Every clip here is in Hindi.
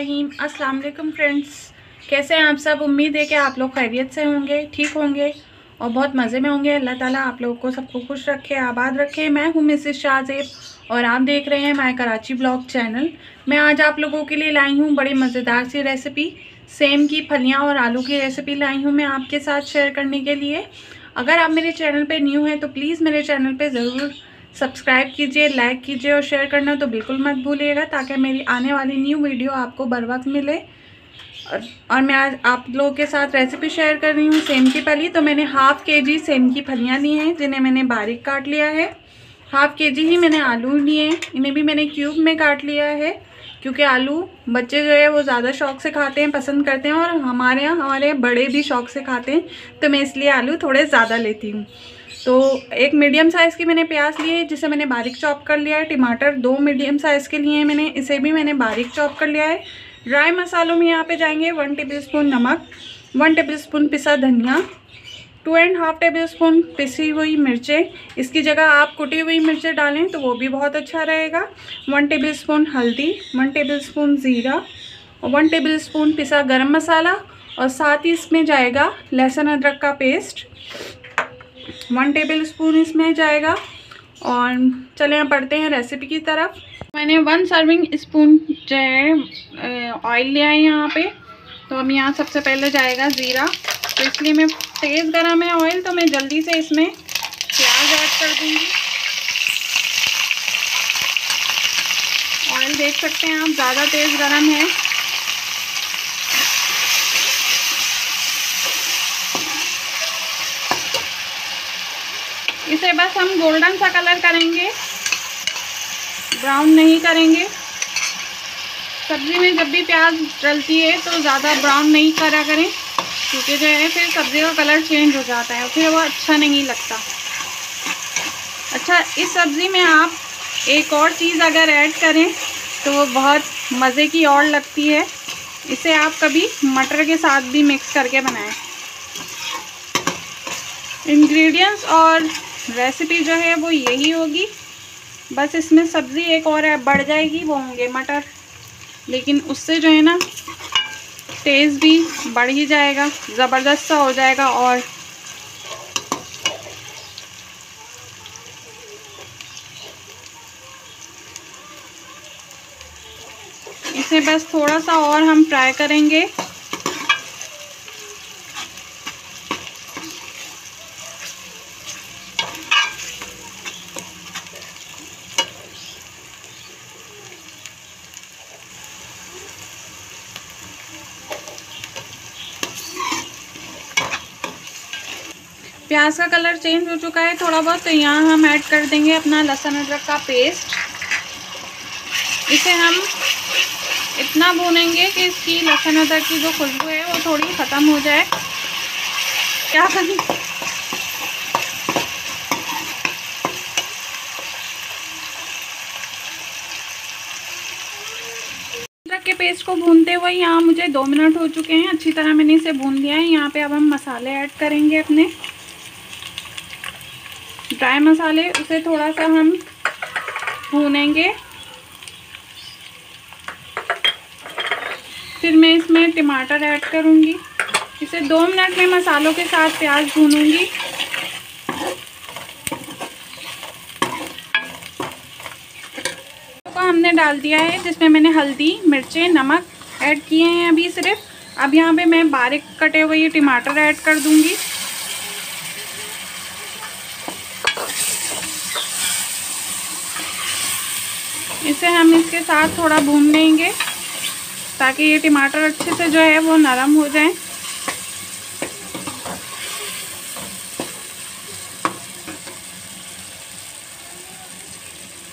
रहीम। अस्सलाम वालेकुम फ्रेंड्स, कैसे हैं आप सब। उम्मीद है कि आप लोग खैरियत से होंगे, ठीक होंगे और बहुत मज़े में होंगे। अल्लाह ताला आप लोगों को सबको खुश रखे, आबाद रखे। मैं हूँ मिसेस शाज़ेब और आप देख रहे हैं माय कराची ब्लॉग चैनल। मैं आज आप लोगों के लिए लाई हूँ बड़ी मज़ेदार सी रेसिपी, सेम की फलियाँ और आलू की रेसिपी लाई हूँ मैं आपके साथ शेयर करने के लिए। अगर आप मेरे चैनल पर न्यू हैं तो प्लीज़ मेरे चैनल पर ज़रूर सब्सक्राइब कीजिए, लाइक कीजिए और शेयर करना तो बिल्कुल मत भूलिएगा, ताकि मेरी आने वाली न्यू वीडियो आपको बर वक्त मिले। और मैं आज आप लोगों के साथ रेसिपी शेयर कर रही हूँ सेम की फली। तो मैंने हाफ़ केजी सेम की फलियाँ ली हैं, जिन्हें मैंने बारीक काट लिया है। हाफ़ केजी ही मैंने आलू लिए, इन्हें भी मैंने क्यूब में काट लिया है, क्योंकि आलू बच्चे जो है वो ज़्यादा शौक़ से खाते हैं, पसंद करते हैं और हमारे बड़े भी शौक़ से खाते हैं, तो मैं इसलिए आलू थोड़े ज़्यादा लेती हूँ। तो एक मीडियम साइज़ की मैंने प्याज ली है, जिसे मैंने बारीक चॉप कर लिया है। टमाटर दो मीडियम साइज़ के लिए हैं मैंने, इसे भी मैंने बारीक चॉप कर लिया है। ड्राई मसालों में यहाँ पे जाएंगे 1 टेबलस्पून नमक, 1 टेबलस्पून पिसा धनिया, 2½ टेबलस्पून पिसी हुई मिर्चें, इसकी जगह आप कुटी हुई मिर्चें डालें तो वो भी बहुत अच्छा रहेगा। 1 टेबलस्पून हल्दी, 1 टेबलस्पून ज़ीरा और 1 टेबलस्पून पिसा गर्म मसाला, और साथ ही इसमें जाएगा लहसुन अदरक का पेस्ट 1 टेबलस्पून इसमें जाएगा। और चले हम पढ़ते हैं रेसिपी की तरफ। मैंने 1 सर्विंग स्पून जो है ऑयल लिया है यहाँ पे। तो हम यहाँ सबसे पहले जाएगा ज़ीरा, तो इसलिए मैं तेज़ गरम है ऑयल, तो मैं जल्दी से इसमें प्याज ऐड कर दूँगी। ऑयल देख सकते हैं आप ज़्यादा तेज़ गरम है। इसे बस हम गोल्डन सा कलर करेंगे, ब्राउन नहीं करेंगे। सब्ज़ी में जब भी प्याज डलती है तो ज़्यादा ब्राउन नहीं करा करें, क्योंकि जो है फिर सब्ज़ी का कलर चेंज हो जाता है, फिर वो अच्छा नहीं लगता। अच्छा, इस सब्ज़ी में आप एक और चीज़ अगर ऐड करें तो वो बहुत मज़े की और लगती है। इसे आप कभी मटर के साथ भी मिक्स करके बनाएं। इंग्रेडिएंट्स और रेसिपी जो है वो यही होगी, बस इसमें सब्ज़ी एक और बढ़ जाएगी, वो होंगे मटर, लेकिन उससे जो है ना टेस्ट भी बढ़ ही जाएगा, ज़बरदस्त सा हो जाएगा। और इसे बस थोड़ा सा और हम फ्राई करेंगे। प्याज का कलर चेंज हो चुका है थोड़ा बहुत, तो यहाँ हम ऐड कर देंगे अपना लहसुन अदरक का पेस्ट। इसे हम इतना भूनेंगे कि इसकी लहसुन अदरक की जो खुशबू है वो थोड़ी ख़त्म हो जाए। क्या करें, अदरक के पेस्ट को भूनते हुए यहाँ मुझे 2 मिनट हो चुके हैं, अच्छी तरह मैंने इसे भून लिया है। यहाँ पे अब हम मसाले ऐड करेंगे, अपने ड्राई मसाले, उसे थोड़ा सा हम भूनेंगे। फिर मैं इसमें टमाटर ऐड करूँगी। इसे 2 मिनट में मसालों के साथ प्याज भूनूँगी। तो हमने डाल दिया है, जिसमें मैंने हल्दी, मिर्चें, नमक ऐड किए हैं अभी सिर्फ। अब यहाँ पे मैं बारीक कटे हुए ये टमाटर ऐड कर दूँगी। इसे हम इसके साथ थोड़ा भून लेंगे, ताकि ये टमाटर अच्छे से जो है वो नरम हो जाए।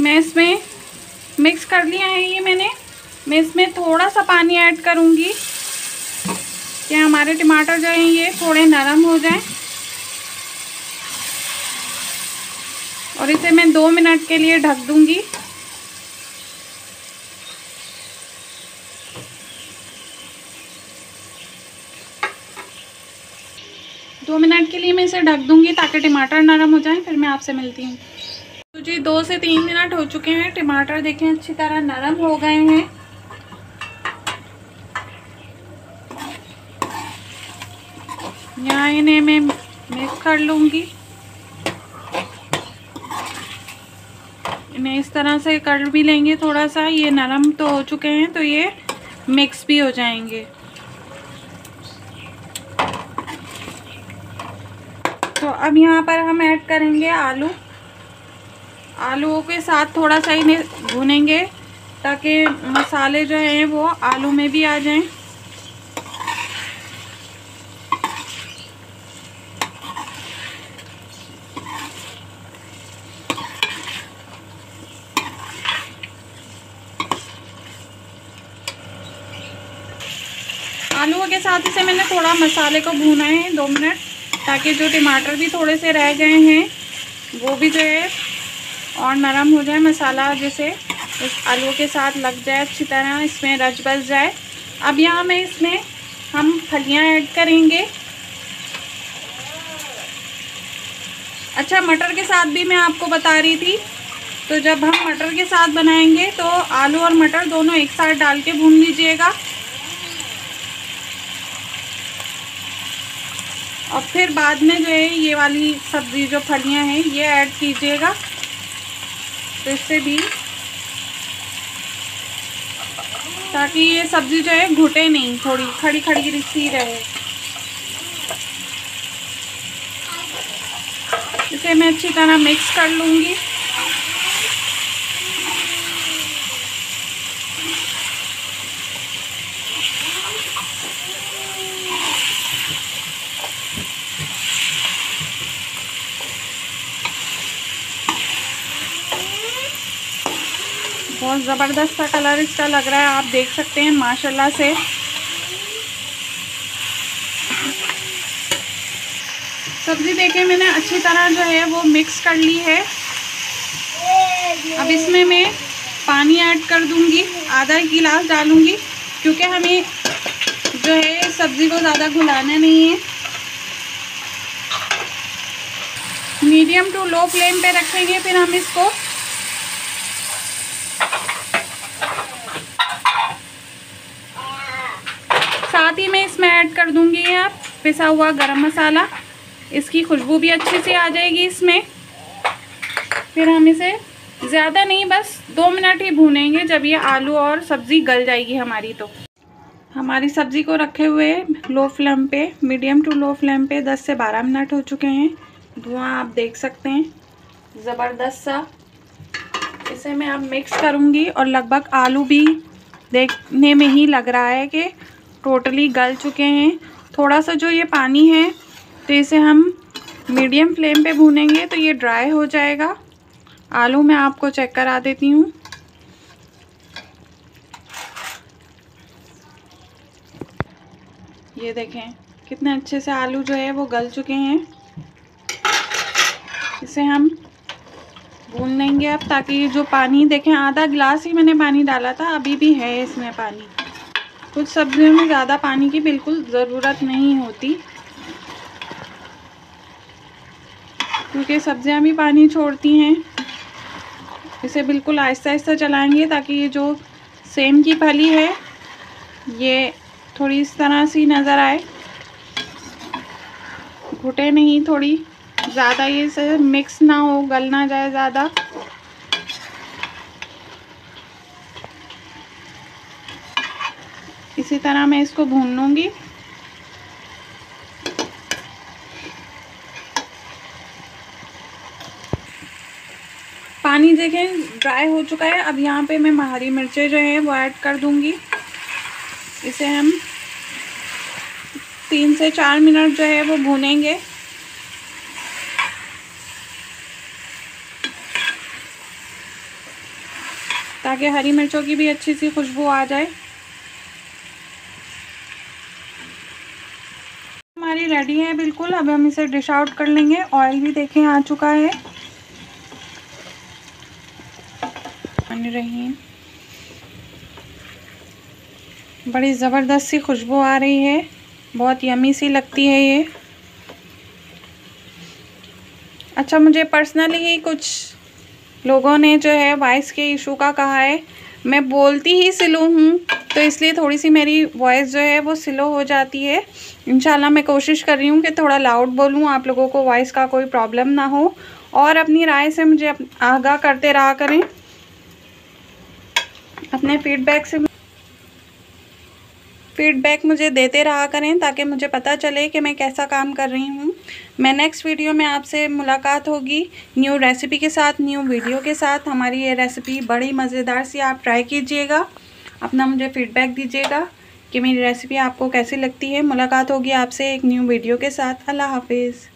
मैं इसमें मिक्स कर लिया है ये मैंने। मैं इसमें थोड़ा सा पानी ऐड करूँगी कि हमारे टमाटर जो हैं ये थोड़े नरम हो जाएं। और इसे मैं 2 मिनट के लिए ढक दूँगी। दो मिनट के लिए मैं इसे ढक दूंगी ताकि टमाटर नरम हो जाएं। फिर मैं आपसे मिलती हूँ। तो जी 2 से 3 मिनट हो चुके हैं, टमाटर देखें अच्छी तरह नरम हो गए हैं। यहाँ इन्हें मैं मिक्स कर लूँगी। इन्हें इस तरह से कर भी लेंगे, थोड़ा सा ये नरम तो हो चुके हैं तो ये मिक्स भी हो जाएंगे। तो अब यहाँ पर हम ऐड करेंगे आलू। आलूओं के साथ थोड़ा सा इन्हें भूनेंगे ताकि मसाले जो हैं वो आलू में भी आ जाएं। आलूओं के साथ इसे मैंने थोड़ा मसाले को भूना है 2 मिनट, ताकि जो टमाटर भी थोड़े से रह गए हैं वो भी जो है और नरम हो जाए, मसाला जैसे उस आलू के साथ लग जाए अच्छी तरह, इसमें रच बस जाए। अब यहाँ मैं इसमें हम फलियाँ ऐड करेंगे। अच्छा, मटर के साथ भी मैं आपको बता रही थी, तो जब हम मटर के साथ बनाएंगे तो आलू और मटर दोनों एक साथ डाल के भून लीजिएगा और फिर बाद में जो है ये वाली सब्ज़ी जो फलियाँ हैं ये ऐड कीजिएगा। तो इससे भी ताकि ये सब्ज़ी जो है घुटे नहीं, थोड़ी खड़ी खड़ी सी रहे। इसे मैं अच्छी तरह मिक्स कर लूँगी। बहुत ज़बरदस्त सा कलर इसका लग रहा है, आप देख सकते हैं माशाल्लाह से। सब्ज़ी देखें मैंने अच्छी तरह जो है वो मिक्स कर ली है। अब इसमें मैं पानी ऐड कर दूंगी, आधा गिलास डालूंगी, क्योंकि हमें जो है सब्ज़ी को ज़्यादा घुलाना नहीं है। मीडियम टू लो फ्लेम पे रखेंगे, फिर हम इसको साथ ही मैं इसमें ऐड कर दूंगी आप पिसा हुआ गरम मसाला, इसकी खुशबू भी अच्छे से आ जाएगी इसमें। फिर हम इसे ज़्यादा नहीं, बस 2 मिनट ही भूनेंगे जब ये आलू और सब्ज़ी गल जाएगी हमारी। तो हमारी सब्ज़ी को रखे हुए लो फ्लेम पे, मीडियम टू लो फ्लेम पे 10 से 12 मिनट हो चुके हैं। धुआं आप देख सकते हैं ज़बरदस्त सा। इसे मैं अब मिक्स करूँगी और लगभग आलू भी देखने में ही लग रहा है कि टोटली गल चुके हैं। थोड़ा सा जो ये पानी है तो इसे हम मीडियम फ्लेम पे भूनेंगे तो ये ड्राई हो जाएगा। आलू मैं आपको चेक करा देती हूँ। ये देखें कितने अच्छे से आलू जो है वो गल चुके हैं। इसे हम भून लेंगे अब, ताकि ये जो पानी देखें आधा गिलास ही मैंने पानी डाला था, अभी भी है इसमें पानी। कुछ सब्जियों में ज़्यादा पानी की बिल्कुल ज़रूरत नहीं होती, क्योंकि सब्जियां भी पानी छोड़ती हैं। इसे बिल्कुल आहिस्ता आहिस्ता चलाएंगे ताकि ये जो सेम की फली है ये थोड़ी इस तरह सी नज़र आए, घुटे नहीं, थोड़ी ज़्यादा ये मिक्स ना हो, गल ना जाए ज़्यादा। इसी तरह मैं इसको भून लूँगी। पानी देखें ड्राई हो चुका है। अब यहाँ पे मैं हरी मिर्चें जो हैं वो ऐड कर दूँगी। इसे हम 3 से 4 मिनट जो है वो भूनेंगे। ताकि हरी मिर्चों की भी अच्छी सी खुशबू आ जाए। हमारी रेडी है बिल्कुल। अब हम इसे डिश आउट कर लेंगे। ऑयल भी देखें आ चुका है। बन रही है, बड़ी ज़बरदस्त सी खुशबू आ रही है, बहुत यमी सी लगती है ये। अच्छा, मुझे पर्सनली ही कुछ लोगों ने जो है वॉइस के इशू का कहा है, मैं बोलती ही स्लो हूँ तो इसलिए थोड़ी सी मेरी वॉइस जो है वो स्लो हो जाती है। इंशाल्लाह मैं कोशिश कर रही हूँ कि थोड़ा लाउड बोलूँ, आप लोगों को वॉइस का कोई प्रॉब्लम ना हो, और अपनी राय से मुझे आगाह करते रहा करें, अपने फीडबैक मुझे देते रहा करें, ताकि मुझे पता चले कि मैं कैसा काम कर रही हूँ। मैं नेक्स्ट वीडियो में आपसे मुलाकात होगी न्यू रेसिपी के साथ, न्यू वीडियो के साथ। हमारी ये रेसिपी बड़ी मज़ेदार सी, आप ट्राई कीजिएगा, अपना मुझे फ़ीडबैक दीजिएगा कि मेरी रेसिपी आपको कैसी लगती है। मुलाकात होगी आपसे एक न्यू वीडियो के साथ। अल्लाह हाफिज़।